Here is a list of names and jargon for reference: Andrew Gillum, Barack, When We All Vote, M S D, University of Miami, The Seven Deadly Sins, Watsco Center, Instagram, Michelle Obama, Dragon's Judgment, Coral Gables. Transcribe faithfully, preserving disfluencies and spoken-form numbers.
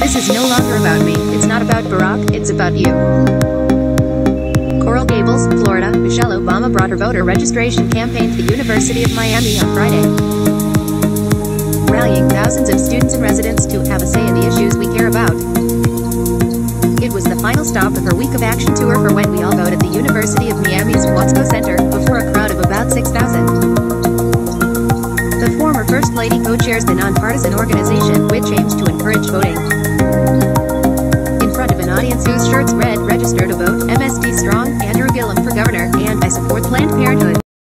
This is no longer about me, it's not about Barack, it's about you. Coral Gables, Florida, Michelle Obama brought her voter registration campaign to the University of Miami on Friday, rallying thousands of students and residents to have a say in the issues we care about. It was the final stop of her week of action tour for When We All Vote at the University of Miami's Watsco Center, before a crowd of about six thousand. The former First Lady co-chairs the nonpartisan organization, which aims to encourage voting. In front of an audience whose shirts read, "Register to Vote, M S D Strong, Andrew Gillum for Governor, and I Support Planned Parenthood."